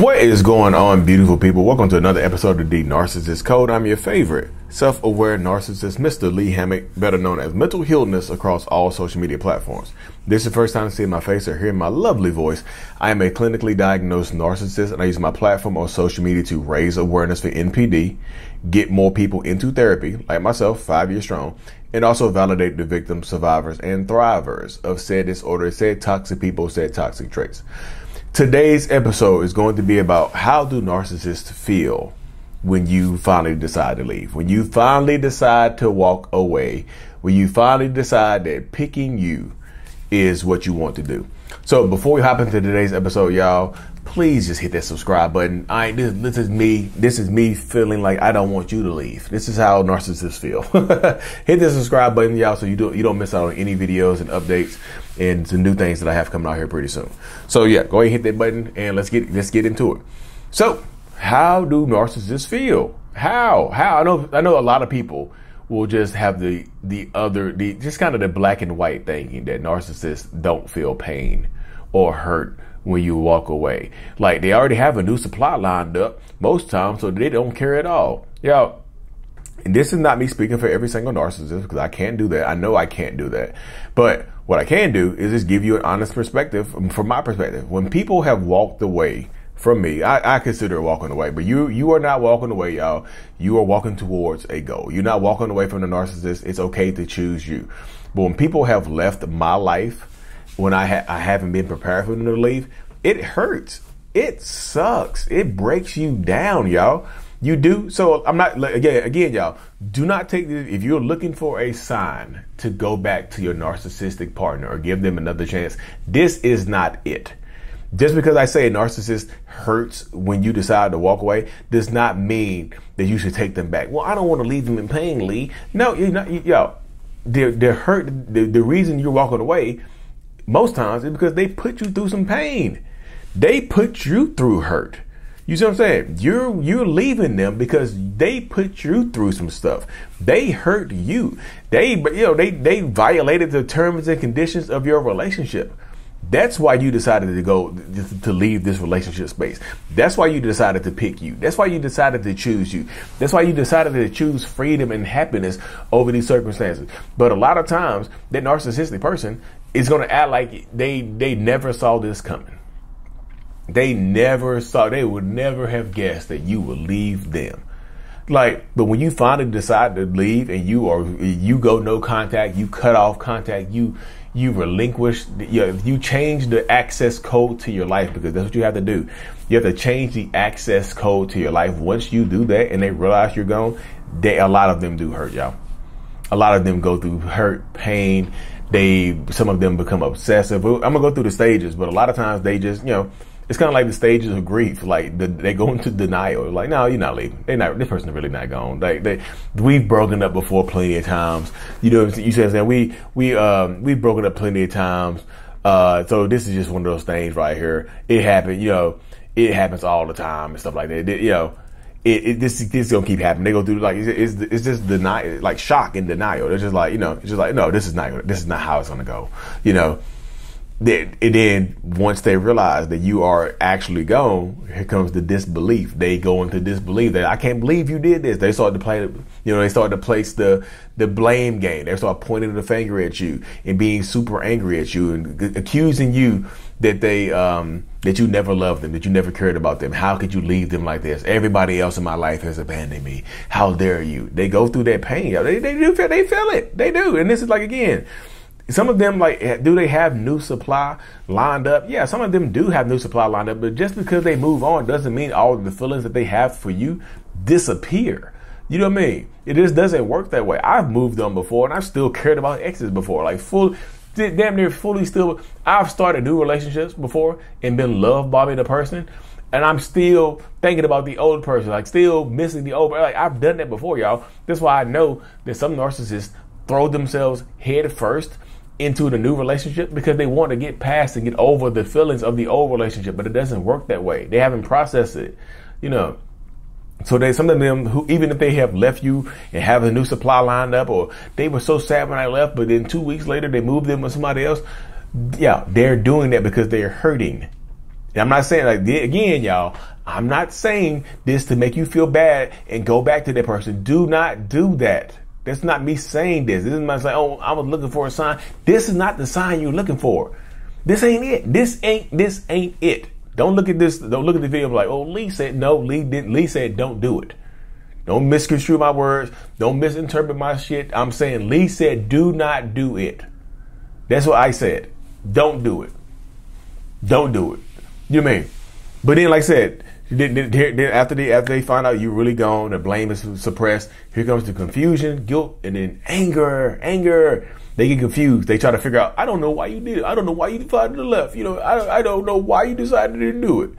What is going on, beautiful people? Welcome to another episode of The Narcissist Code. I'm your favorite self-aware narcissist, Mr. Lee Hammock, better known as Mental Healness across all social media platforms. This is the first time seeing my face or hearing my lovely voice. I am a clinically diagnosed narcissist, and I use my platform on social media to raise awareness for NPD, get more people into therapy, like myself, 5 years strong, and also validate the victims, survivors, and thrivers of said disorder, said toxic people, said toxic traits. Today's episode is going to be about how do narcissists feel when you finally decide to leave, when you finally decide to walk away, when you finally decide that picking you is what you want to do. So before we hop into today's episode, y'all, please just hit that subscribe button. This is me feeling like I don't want you to leave. This is how narcissists feel. Hit the subscribe button, y'all, so you don't miss out on any videos and updates and some new things that I have coming out here pretty soon. So yeah, go ahead and hit that button and let's get into it. So how do narcissists feel? How? I know a lot of people will just have the black and white thinking that narcissists don't feel pain or hurt when you walk away. Like, they already have a new supply lined up most times, so they don't care at all. Y'all, and this is not me speaking for every single narcissist, because I can't do that. I know I can't do that. But what I can do is just give you an honest perspective from my perspective. When people have walked away from me, I consider walking away, but you are not walking away, y'all. You are walking towards a goal. You're not walking away from the narcissist. It's okay to choose you. But when people have left my life, when I haven't been prepared for them to leave, it hurts. It sucks. It breaks you down, y'all. You do. So I'm not, again, y'all, do not take this. If you're looking for a sign to go back to your narcissistic partner or give them another chance, this is not it. Just because I say a narcissist hurts when you decide to walk away does not mean that you should take them back. Well, I don't want to leave them in pain, Lee. No, you're not, yo, they're hurt. The reason you're walking away most times is because they put you through some pain. They put you through hurt. You see what I'm saying? You're leaving them because they put you through some stuff. They hurt you. They violated the terms and conditions of your relationship. That's why you decided to go to leave this relationship space. That's why you decided to pick you. That's why you decided to choose you. That's why you decided to choose freedom and happiness over these circumstances. But a lot of times that narcissistic person is going to act like they never saw this coming. They would never have guessed that you would leave them. Like, but when you finally decide to leave and you go no contact, you cut off contact, you relinquish, you change the access code to your life, because that's what you have to do. You have to change the access code to your life. Once you do that and they realize you're gone, a lot of them do hurt, y'all. A lot of them go through hurt, pain. Some of them become obsessive. I'm gonna go through the stages, but a lot of times they just, it's kind of like the stages of grief. Like, they go into denial. Like, no, you're not leaving. This person's really not gone. We've broken up before plenty of times. You know what I'm saying? We've broken up plenty of times. So this is just one of those things right here. It happened, it happens all the time and stuff like that. This is gonna keep happening. They go through, like, it's just denial, like shock and denial. They're just like, no, this is not how it's gonna go, And then once they realize that you are actually gone, here comes the disbelief. They go into disbelief that I can't believe you did this. They start to play, they start to place the blame game. They start pointing the finger at you and being super angry at you and accusing you that that you never loved them, that you never cared about them. How could you leave them like this? Everybody else in my life has abandoned me. How dare you? They go through that pain. They feel it. They do. And this is, like, again, some of them, like, do they have new supply lined up? Yeah, some of them do have new supply lined up, but just because they move on doesn't mean all of the feelings that they have for you disappear. You know what I mean? It just doesn't work that way. I've moved on before, and I've still cared about exes before. Like, damn near fully still. I've started new relationships before and been loved by the person, and I'm still thinking about the old person, like, still missing the old person. Like, I've done that before, y'all. That's why I know that some narcissists throw themselves head first into the new relationship, because they want to get past and get over the feelings of the old relationship, but it doesn't work that way. They haven't processed it, So some of them, who, even if they have left you and have a new supply lined up, or they were so sad when I left, but then 2 weeks later they moved in with somebody else. Yeah, they're doing that because they're hurting. I'm not saying, like, again, y'all, I'm not saying this to make you feel bad and go back to that person. Do not do that. That's not me saying this. This is not like, oh, I was looking for a sign. This is not the sign you're looking for. This ain't it. This ain't it. Don't look at this. Don't look at the video like, oh, Lee said no. Lee didn't. Lee said don't do it. Don't misconstrue my words. Don't misinterpret my shit. I'm saying Lee said do not do it. That's what I said. Don't do it. Don't do it. You know what I mean? But then, like I said, after they find out you're really gone, the blame is suppressed. Here comes the confusion, guilt, and then anger. Anger. They get confused. They try to figure out, I don't know why you did it. I don't know why you decided to left. You know, I don't know why you decided to do it.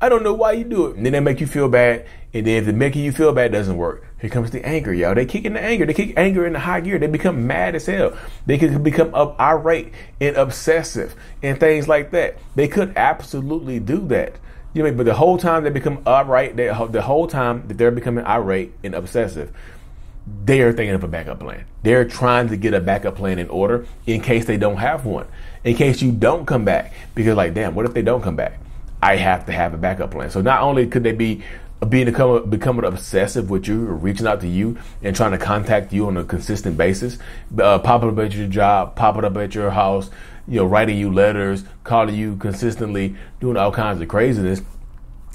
I don't know why you do it. And then they make you feel bad. And then if the making you feel bad doesn't work, here comes the anger, y'all. They kick in the anger. They kick anger in the high gear. They become mad as hell. They could become irate and obsessive and things like that. They could absolutely do that. You know what I mean? But the whole time they become irate, the whole time that they're becoming irate and obsessive, they are thinking of a backup plan. They're trying to get a backup plan in order in case they don't have one, in case you don't come back. Because, like, damn, what if they don't come back? I have to have a backup plan. So not only could they be becoming obsessive with you or reaching out to you and trying to contact you on a consistent basis, popping up at your job, popping up at your house, you know, writing you letters, calling you consistently, doing all kinds of craziness.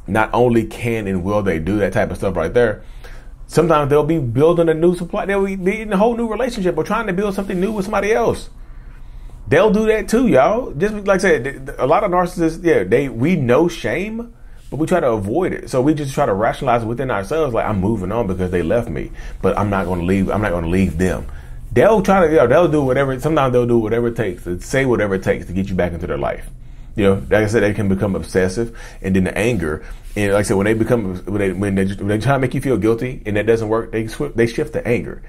Not only can and will they do that type of stuff right there, sometimes they'll be building a new supply. They'll be in a whole new relationship or trying to build something new with somebody else. They'll do that too, y'all. Just like I said, a lot of narcissists, yeah, we know shame, but we try to avoid it. So we just try to rationalize within ourselves, like, I'm moving on because they left me, but I'm not going to leave. I'm not going to leave them. They'll try to, you know, they'll do whatever. Sometimes they'll do whatever it takes, to say whatever it takes to get you back into their life. You know, like I said, they can become obsessive, and then the anger. And like I said, when they try to make you feel guilty and that doesn't work, they shift to anger.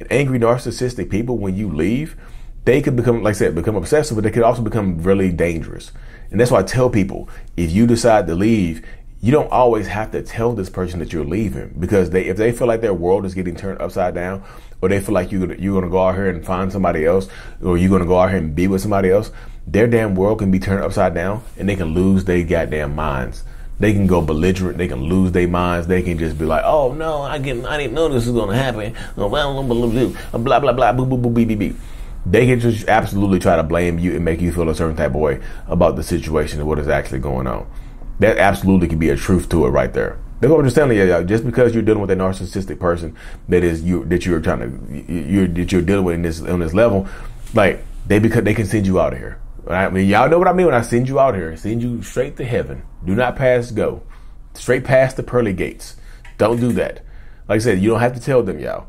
And angry narcissistic people, when you leave, they could become, like I said, become obsessive, but they could also become really dangerous. And that's why I tell people, if you decide to leave, you don't always have to tell this person that you're leaving, because if they feel like their world is getting turned upside down, or they feel like you're going to go out here and find somebody else, or you're going to go out here and be with somebody else, their damn world can be turned upside down and they can lose their goddamn minds. They can go belligerent. They can lose their minds. They can just be like, oh, no, I didn't know this was going to happen. Blah, blah, blah, boo, boo, boo, bee, bee, bee. They can just absolutely try to blame you and make you feel a certain type of way about the situation and what is actually going on. That absolutely can be a truth to it right there. That's what I'm just telling you. Just because you're dealing with a narcissistic person that you're dealing with on this level, like, they can send you out of here. I mean, y'all know what I mean when I send you out here. Send you straight to heaven. Do not pass go. Straight past the pearly gates. Don't do that. Like I said, you don't have to tell them, y'all.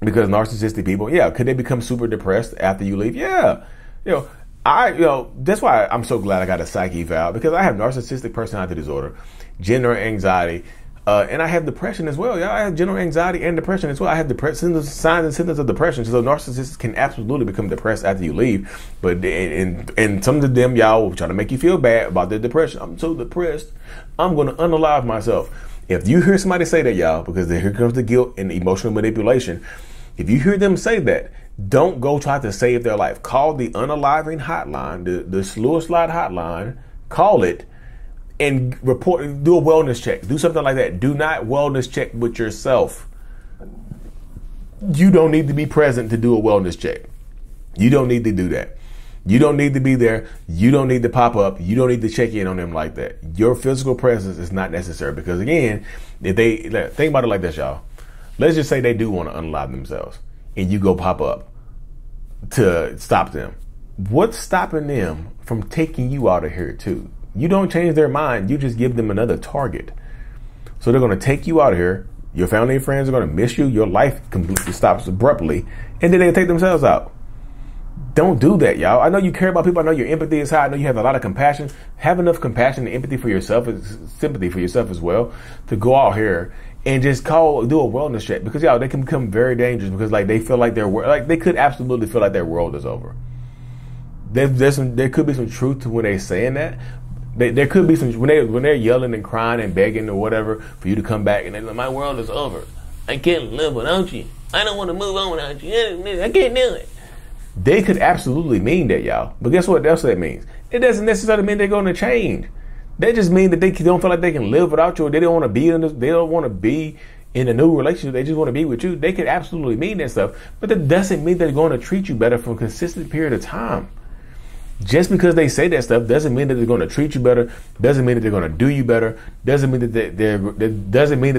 Because narcissistic people, yeah, could they become super depressed after you leave? Yeah. That's why I'm so glad I got a psych eval, because I have narcissistic personality disorder, general anxiety, and I have depression as well. Yeah, I have general anxiety and depression as well. I have signs and symptoms of depression. So narcissists can absolutely become depressed after you leave. But and some of them, y'all, will try to make you feel bad about their depression. I'm so depressed, I'm going to unalive myself. If you hear somebody say that, y'all, because here comes the guilt and emotional manipulation. If you hear them say that, don't go try to save their life. Call the unaliving hotline, the suicide hotline, call it and report, do a wellness check. Do something like that. Do not wellness check with yourself. You don't need to be present to do a wellness check. You don't need to do that. You don't need to be there. You don't need to pop up. You don't need to check in on them like that. Your physical presence is not necessary, because, again, if they think about it like this, y'all. Let's just say they do want to unalive themselves and you go pop up to stop them. What's stopping them from taking you out of here too? You don't change their mind. You just give them another target. So they're going to take you out of here. Your family and friends are going to miss you. Your life completely stops abruptly, and then they take themselves out. Don't do that, y'all. I know you care about people. I know your empathy is high. I know you have a lot of compassion. Have enough compassion and empathy for yourself, sympathy for yourself as well, to go out here and just do a wellness check, because, y'all, they can become very dangerous, because, like, they feel like they could absolutely feel like their world is over. There could be some truth to when they're saying that. There could be some, when they're yelling and crying and begging or whatever for you to come back, and they're like, my world is over. I can't live without you. I don't want to move on without you. I can't do it. They could absolutely mean that, y'all. But guess what else that means? It doesn't necessarily mean they're going to change. That just means that they don't feel like they can live without you, or they don't want to be in this, they don't want to be in a new relationship, they just want to be with you. They could absolutely mean that stuff, but that doesn't mean they're going to treat you better for a consistent period of time. Just because they say that stuff doesn't mean that they're going to treat you better, doesn't mean that they're going to do you better, doesn't mean that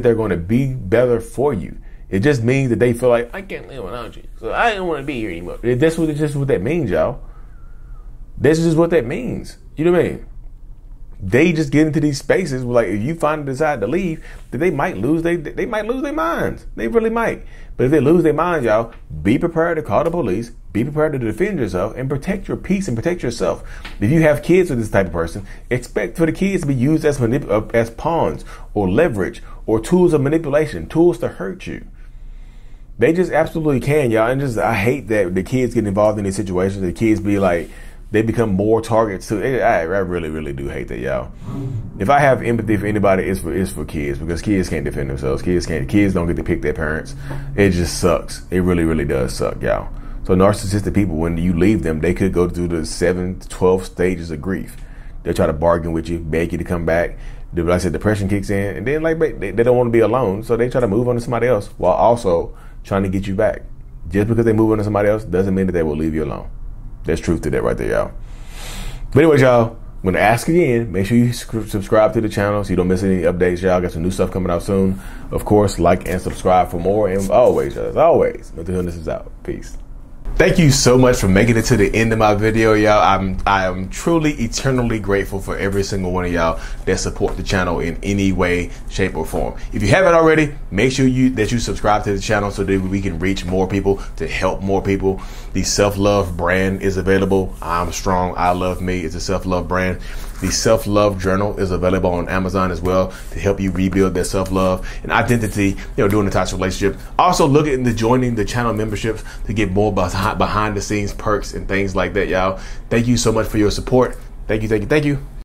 they're going to be better for you. It just means that they feel like, I can't live without you, so I don't want to be here anymore. That's just what that means, y'all. This is just what that means. You know what I mean? They just get into these spaces where, like, if you finally decide to leave, that they might lose their minds. They really might. But if they lose their minds, y'all, be prepared to call the police, be prepared to defend yourself, and protect your peace and protect yourself. If you have kids with this type of person, expect for the kids to be used as pawns or leverage or tools of manipulation, tools to hurt you. They just absolutely can, y'all. And just, I hate that the kids get involved in these situations. The kids be like, they become more targets too. I really, really do hate that, y'all. If I have empathy for anybody, it's for kids, because kids can't defend themselves. Kids don't get to pick their parents. It just sucks. It really, really does suck, y'all. So narcissistic people, when you leave them, they could go through the 7 to 12 stages of grief. They try to bargain with you, beg you to come back. Like I said, depression kicks in, and then like they don't want to be alone, so they try to move on to somebody else while also trying to get you back. Just because they move on to somebody else doesn't mean that they will leave you alone. There's truth to that right there, y'all. But anyways, y'all, I'm going to ask again. Make sure you subscribe to the channel so you don't miss any updates, y'all. Got some new stuff coming out soon. Of course, like and subscribe for more. And always, y'all, as always, Mental Healness is out. Peace. Thank you so much for making it to the end of my video, y'all. I am truly eternally grateful for every single one of y'all that support the channel in any way, shape, or form. If you haven't already, make sure that you subscribe to the channel so that we can reach more people, to help more people. The self-love brand is available. I'm strong, I love me. It's a self-love brand. The self-love journal is available on Amazon as well to help you rebuild that self-love and identity, during the toxic relationship. Also look into joining the channel memberships to get more behind the scenes perks and things like that, y'all. Thank you so much for your support. Thank you.